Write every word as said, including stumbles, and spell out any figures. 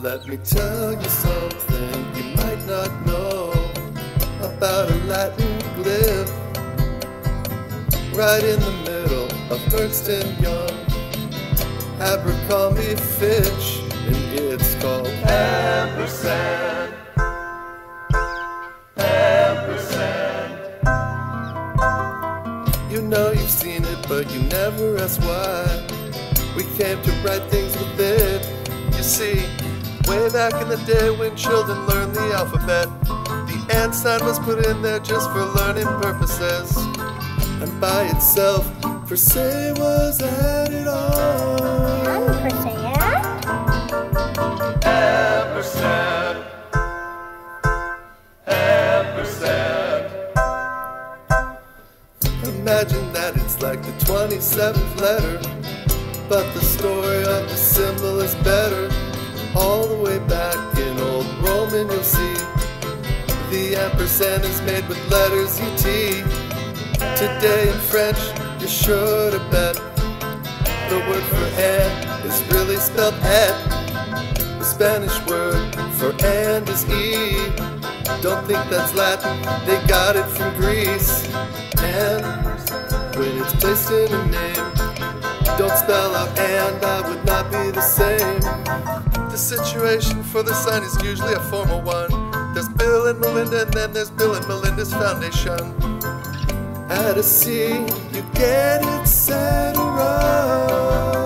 Let me tell you something you might not know about a Latin glyph right in the middle of Ernst and Young, Abercrombie Fitch, and it's called Ampersand. Ampersand. You know you've seen it, but you never asked why. We came to write things with it. You see, way back in the day when children learned the alphabet, the and sign was put in there just for learning purposes. And by itself, per se was added on. I'm per se, yeah? Ampersand. Ampersand. Imagine that it's like the twenty-seventh letter, but the story of the symbol is better. All the way back in old Roman, you'll see the ampersand is made with letters U T. Today in French, you should have bet the word for and is really spelled et. The Spanish word for and is e. Don't think that's Latin, they got it from Greece. And when it's placed in a name, don't spell out and, I would not be the same. The situation for the sign is usually a formal one. There's Bill and Melinda, and then there's Bill and Melinda's Foundation. At a C, you get it, et cetera.